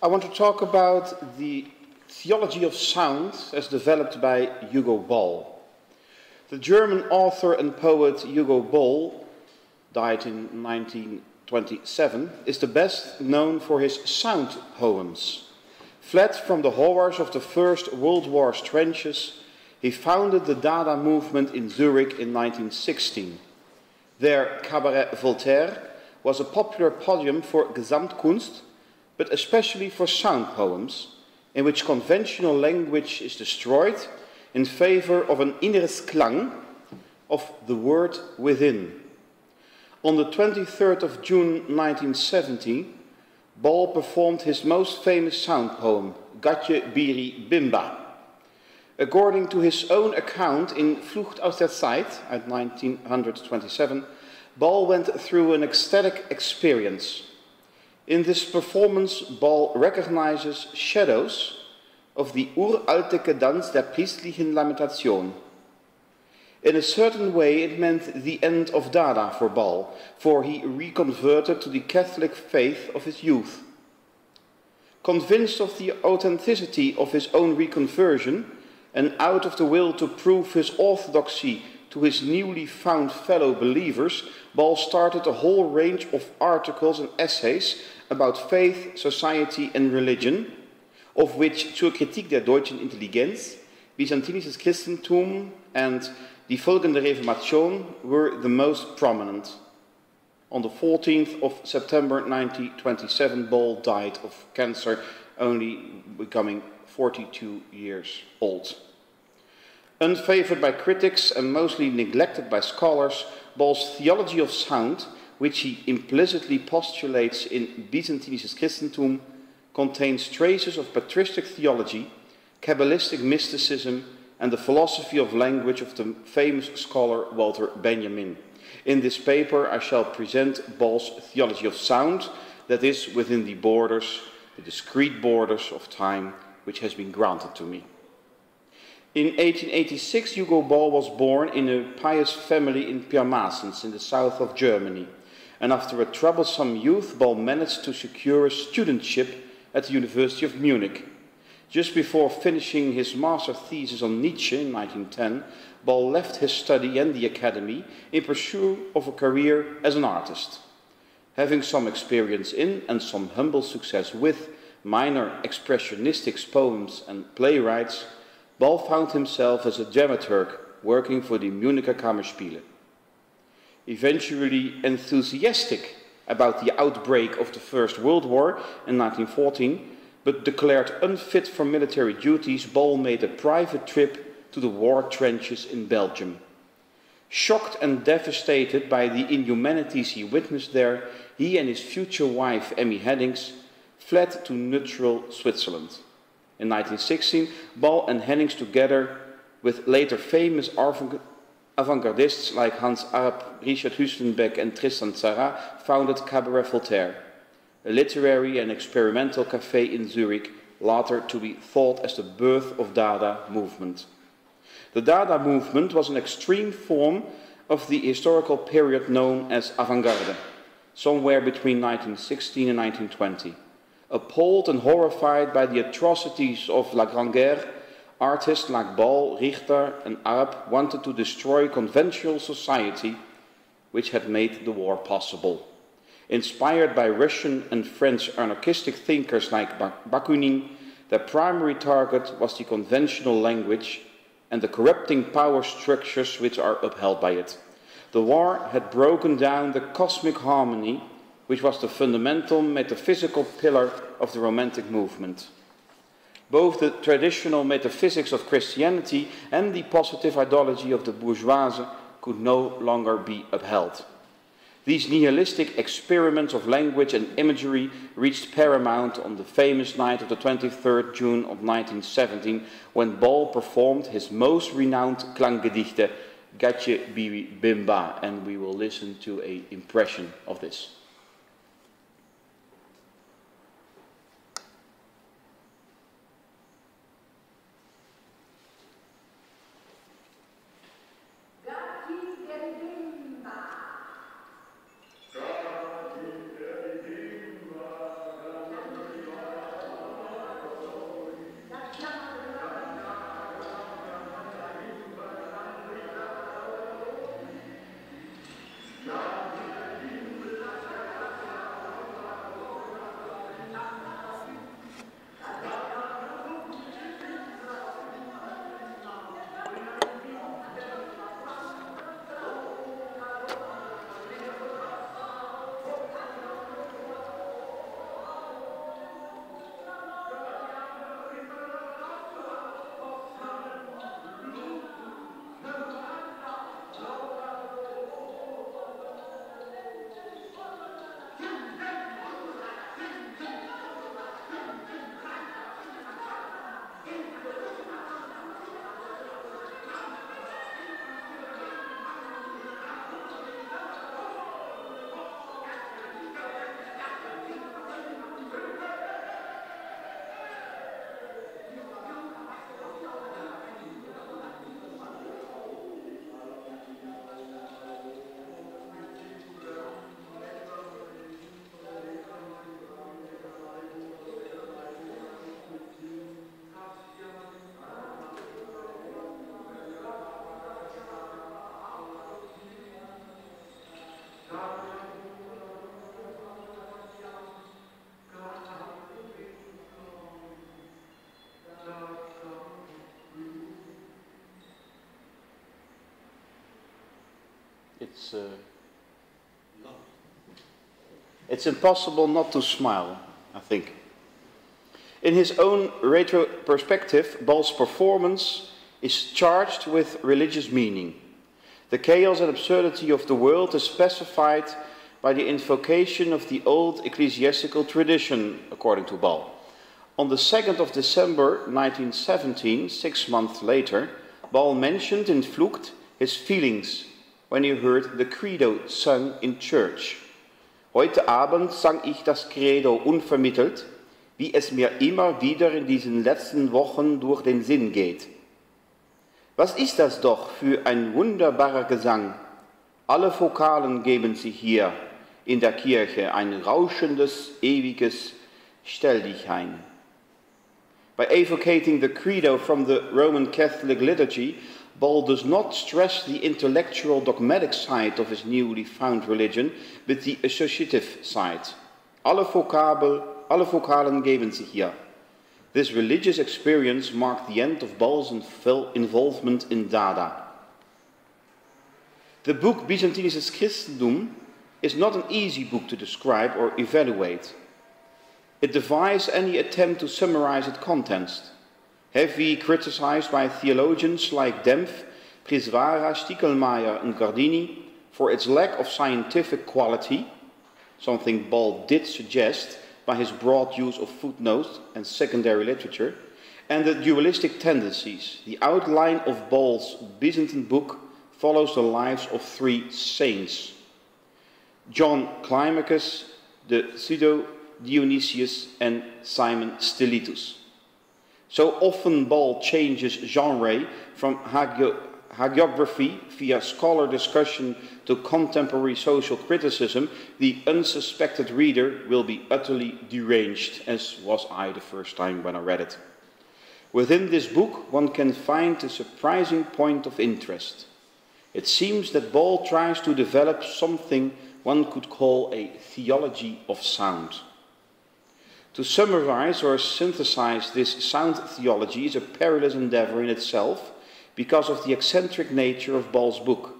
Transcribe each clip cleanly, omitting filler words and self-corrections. I want to talk about the theology of sound as developed by Hugo Ball. The German author and poet Hugo Ball, died in 1927, is the best known for his sound poems. Fled from the horrors of the First World War's trenches, he founded the Dada movement in Zurich in 1916. There, Cabaret Voltaire was a popular podium for Gesamtkunst, but especially for sound poems, in which conventional language is destroyed in favor of an inneres Klang, of the word within. On the 23rd of June 1970, Ball performed his most famous sound poem, Gatje, Biri, Bimba. According to his own account in Flucht aus der Zeit, at 1927, Ball went through an ecstatic experience. In this performance, Ball recognizes shadows of the uralte Tanz der priestlichen Lamentation. In a certain way, it meant the end of Dada for Ball, for he reconverted to the Catholic faith of his youth. Convinced of the authenticity of his own reconversion, and out of the will to prove his orthodoxy to his newly found fellow believers, Ball started a whole range of articles and essays about faith, society and religion, of which Zur Kritik der deutschen Intelligenz, Byzantinisches Christentum and die Folgen der Reformation were the most prominent. On the 14th of September 1927, Ball died of cancer, only becoming 42 years old. Unfavored by critics and mostly neglected by scholars, Ball's theology of sound, which he implicitly postulates in Byzantinisches Christentum, contains traces of patristic theology, Kabbalistic mysticism, and the philosophy of language of the famous scholar Walter Benjamin. In this paper, I shall present Ball's theology of sound, that is, within the borders, the discrete borders of time, which has been granted to me. In 1886, Hugo Ball was born in a pious family in Pirmasens, in the south of Germany, and after a troublesome youth, Ball managed to secure a studentship at the University of Munich. Just before finishing his master thesis on Nietzsche in 1910, Ball left his study and the academy in pursuit of a career as an artist. Having some experience in and some humble success with minor expressionistic poems and playwrights, Ball found himself as a dramaturg working for the Munich Kammerspiele. Eventually enthusiastic about the outbreak of the First World War in 1914, but declared unfit for military duties, Ball made a private trip to the war trenches in Belgium. Shocked and devastated by the inhumanities he witnessed there, he and his future wife, Emmy Hennings, fled to neutral Switzerland. In 1916, Ball and Hennings, together with later famous avant-gardists like Hans Arp, Richard Huelsenbeck and Tristan Tzara, founded Cabaret Voltaire, a literary and experimental café in Zurich, later to be thought as the birth of Dada movement. The Dada movement was an extreme form of the historical period known as avant-garde, somewhere between 1916 and 1920. Appalled and horrified by the atrocities of La Grande Guerre, artists like Ball, Richter and Arp wanted to destroy conventional society, which had made the war possible. Inspired by Russian and French anarchistic thinkers like Bakunin, their primary target was the conventional language and the corrupting power structures which are upheld by it. The war had broken down the cosmic harmony, which was the fundamental metaphysical pillar of the Romantic movement. Both the traditional metaphysics of Christianity and the positive ideology of the bourgeoisie could no longer be upheld. These nihilistic experiments of language and imagery reached paramount on the famous night of the 23rd June of 1917, when Ball performed his most renowned Klanggedichte, Gatje, Biri, Bimba, and we will listen to an impression of this. It's impossible not to smile, I think. In his own retrospective, Ball's performance is charged with religious meaning. The chaos and absurdity of the world is specified by the invocation of the old ecclesiastical tradition, according to Ball. On the 2nd of December 1917, 6 months later, Ball mentioned in Flucht his feelings when he heard the Credo sung in church. Heute Abend sang ich das Credo unvermittelt, wie es mir immer wieder in diesen letzten Wochen durch den Sinn geht. Was ist das doch für ein wunderbarer Gesang? Alle Vokalen geben sich hier in der Kirche ein rauschendes, ewiges Stelldichein. By evocating the Credo from the Roman Catholic liturgy, Ball does not stress the intellectual dogmatic side of his newly found religion, but the associative side. Alle Vokalen geben sich hier. This religious experience marked the end of Ball's involvement in Dada. The book Byzantinisches Christentum is not an easy book to describe or evaluate. It defies any attempt to summarize its contents. Heavily criticized by theologians like Dempf, Prisvara, Stiekelmayer and Gardini for its lack of scientific quality, something Ball did suggest by his broad use of footnotes and secondary literature, and the dualistic tendencies. The outline of Ball's Byzantine book follows the lives of three saints: John Climacus, the Pseudo-Dionysius and Simon Stilitus. So often Ball changes genre from hagiography via scholar discussion to contemporary social criticism, the unsuspected reader will be utterly deranged, as was I the first time when I read it. Within this book one can find a surprising point of interest. It seems that Ball tries to develop something one could call a theology of sound. To summarize or synthesize this sound theology is a perilous endeavor in itself because of the eccentric nature of Ball's book.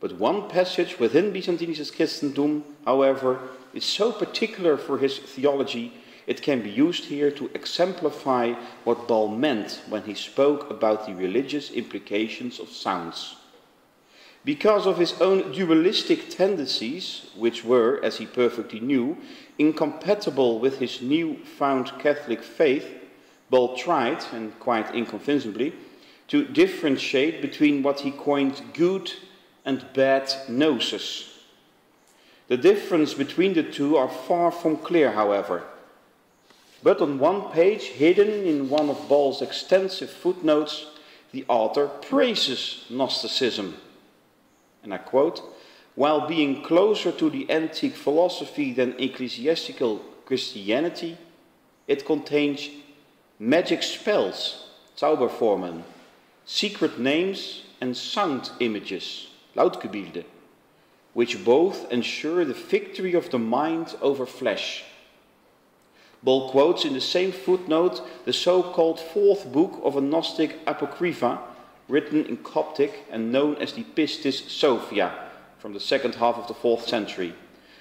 But one passage within Byzantinisches Christentum, however, is so particular for his theology, it can be used here to exemplify what Ball meant when he spoke about the religious implications of sounds. Because of his own dualistic tendencies, which were, as he perfectly knew, incompatible with his newfound Catholic faith, Ball tried, and quite inconvincingly, to differentiate between what he coined good and bad gnosis. The difference between the two are far from clear, however. But on one page, hidden in one of Ball's extensive footnotes, the author praises Gnosticism. And I quote, "While being closer to the antique philosophy than ecclesiastical Christianity, it contains magic spells, Zauberformen, secret names and sound images, Lautgebilde, which both ensure the victory of the mind over flesh." Ball quotes in the same footnote the so-called fourth book of a Gnostic Apocrypha, written in Coptic and known as the Pistis Sophia, from the second half of the 4th century.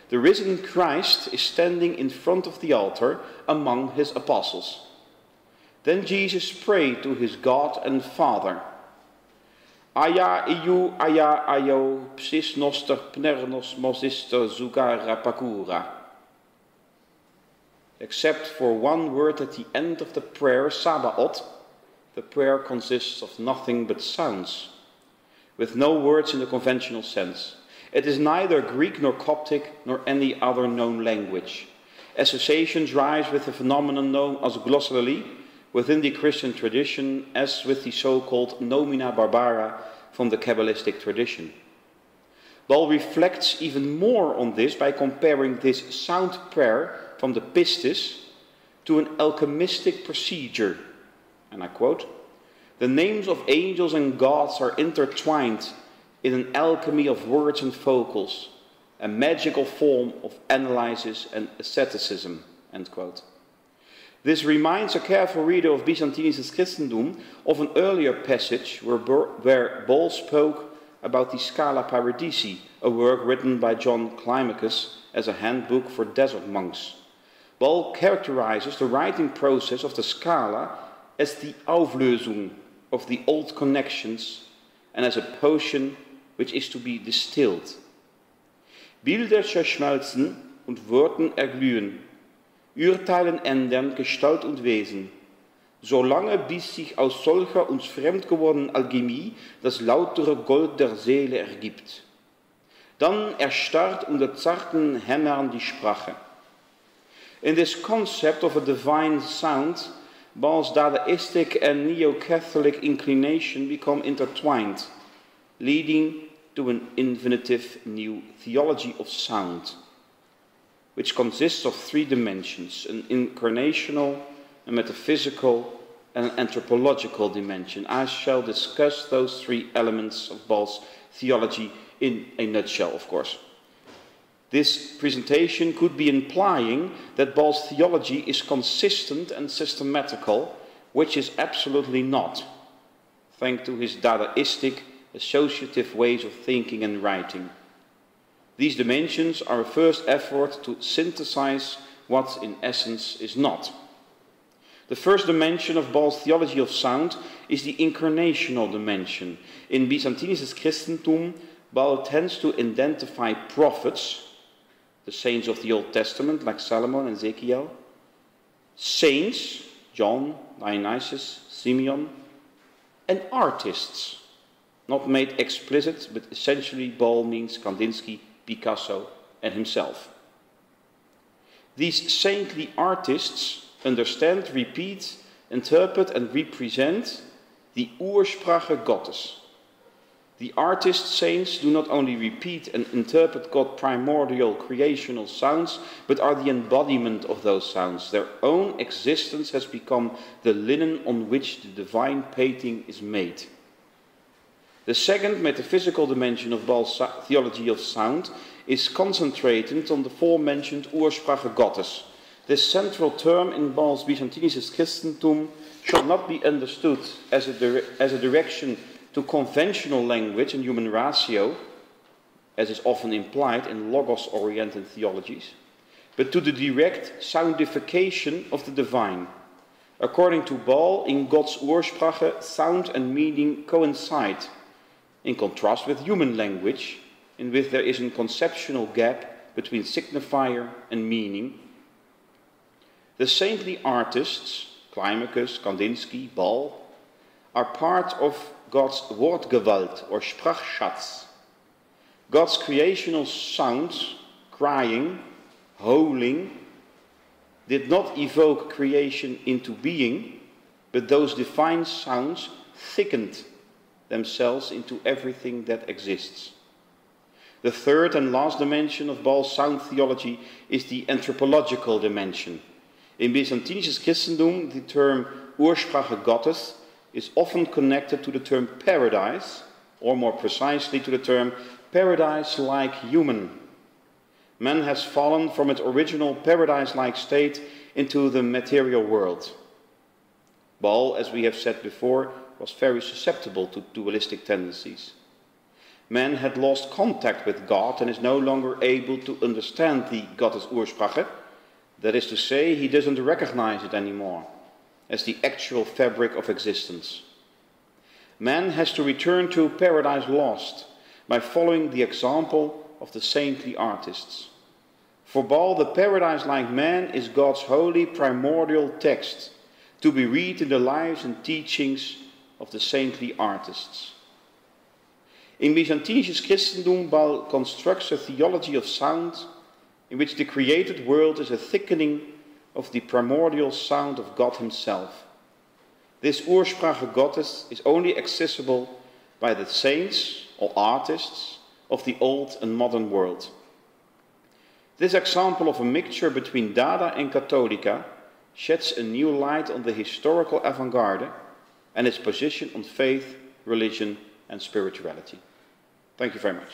The risen Christ is standing in front of the altar among his apostles. Then Jesus prayed to his God and Father. Aya iu aya ayo psis noster pnernos mosister zugara pakura. Except for one word at the end of the prayer Sabaoth, the prayer consists of nothing but sounds, with no words in the conventional sense. It is neither Greek nor Coptic nor any other known language. Associations rise with the phenomenon known as glossolalia within the Christian tradition, as with the so-called nomina barbara from the Kabbalistic tradition. Ball reflects even more on this by comparing this sound prayer from the Pistis to an alchemistic procedure. And I quote, "The names of angels and gods are intertwined in an alchemy of words and vocals, a magical form of analysis and asceticism." End quote. This reminds a careful reader of Byzantinisches Christentum of an earlier passage where Ball spoke about the Scala Paradisi, a work written by John Climacus as a handbook for desert monks. Ball characterizes the writing process of the Scala as the Auflösung of the old connections and as a potion which is to be distilled. Bilder zerschmelzen und Worten erglühen, Urteilen ändern Gestalt und Wesen, solange bis sich aus solcher uns fremd gewordenen Alchemie das lautere Gold der Seele ergibt. Dann erstarrt unter zarten Hämmern die Sprache. In this concept of a divine sound, Ball's Dadaistic and Neo-Catholic inclination become intertwined, leading to an infinitive new theology of sound, which consists of three dimensions, an incarnational, a metaphysical, and an anthropological dimension. I shall discuss those three elements of Ball's theology in a nutshell, of course. This presentation could be implying that Ball's theology is consistent and systematical, which is absolutely not, thanks to his Dadaistic, associative ways of thinking and writing. These dimensions are a first effort to synthesize what, in essence, is not. The first dimension of Ball's theology of sound is the incarnational dimension. In Byzantinisches Christentum, Ball tends to identify prophets, the saints of the Old Testament, like Solomon and Ezekiel, saints, John, Dionysius, Simeon, and artists, not made explicit, but essentially Ball means Kandinsky, Picasso, and himself. These saintly artists understand, repeat, interpret, and represent the Ursprache Gottes. The artist saints do not only repeat and interpret God's primordial creational sounds, but are the embodiment of those sounds. Their own existence has become the linen on which the divine painting is made. The second metaphysical dimension of Ball's theology of sound is concentrated on the aforementioned Ursprache Gottes. This central term in Ball's Byzantinisches Christentum should not be understood as a direction to conventional language and human ratio, as is often implied in logos-oriented theologies, but to the direct soundification of the divine. According to Ball, in God's Ursprache, sound and meaning coincide, in contrast with human language, in which there is a conceptual gap between signifier and meaning. The saintly artists, Climacus, Kandinsky, Ball, are part of God's Wortgewalt or Sprachschatz. God's creational sounds, crying, howling, did not evoke creation into being, but those divine sounds thickened themselves into everything that exists. The third and last dimension of Ball's sound theology is the anthropological dimension. In Byzantinisches Christentum, the term Ursprache Gottes is often connected to the term paradise, or more precisely to the term paradise-like human. Man has fallen from its original paradise-like state into the material world. Ball, as we have said before, was very susceptible to dualistic tendencies. Man had lost contact with God and is no longer able to understand the Gottesursprache, that is to say, he doesn't recognize it anymore as the actual fabric of existence. Man has to return to paradise lost by following the example of the saintly artists. For Ball, the paradise-like man is God's holy primordial text, to be read in the lives and teachings of the saintly artists. In Byzantinisches Christentum, Ball constructs a theology of sound in which the created world is a thickening of the primordial sound of God himself. This Ursprache Gottes is only accessible by the saints or artists of the old and modern world. This example of a mixture between Dada and Catholica sheds a new light on the historical avant-garde and its position on faith, religion, and spirituality. Thank you very much.